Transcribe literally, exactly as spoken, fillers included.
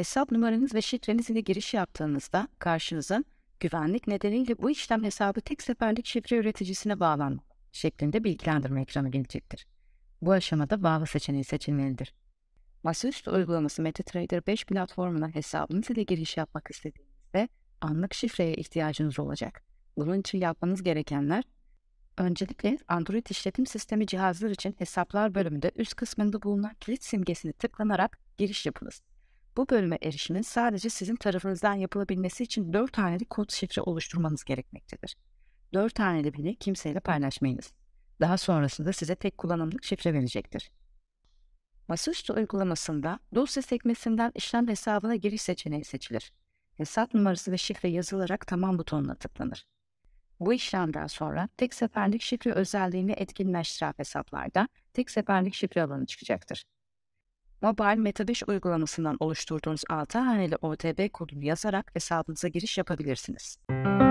Hesap numaranız ve şifreniz ile giriş yaptığınızda karşınıza güvenlik nedeniyle bu işlem hesabı tek seferlik şifre üreticisine bağlanma şeklinde bilgilendirme ekranı gelecektir. Bu aşamada bağlı seçeneği seçilmelidir. Masaüstü uygulaması MetaTrader beş platformuna hesabınız ile giriş yapmak istediğinizde anlık şifreye ihtiyacınız olacak. Bunun için yapmanız gerekenler: öncelikle Android işletim sistemi cihazlar için hesaplar bölümünde üst kısmında bulunan kilit simgesini tıklanarak giriş yapınız. Bu bölüme erişimin sadece sizin tarafınızdan yapılabilmesi için dört haneli kod şifre oluşturmanız gerekmektedir. dört haneli bile kimseyle paylaşmayınız. Daha sonrasında size tek kullanımlık şifre verecektir. Masaüstü uygulamasında dosya sekmesinden işlem hesabına giriş seçeneği seçilir. Hesap numarası ve şifre yazılarak tamam butonuna tıklanır. Bu işlemden sonra tek seferlik şifre özelliğini etkinleştiren hesaplarda tek seferlik şifre alanı çıkacaktır. Mobile MetaTrader beş uygulamasından oluşturduğunuz altı haneli O T P kodunu yazarak hesabınıza giriş yapabilirsiniz.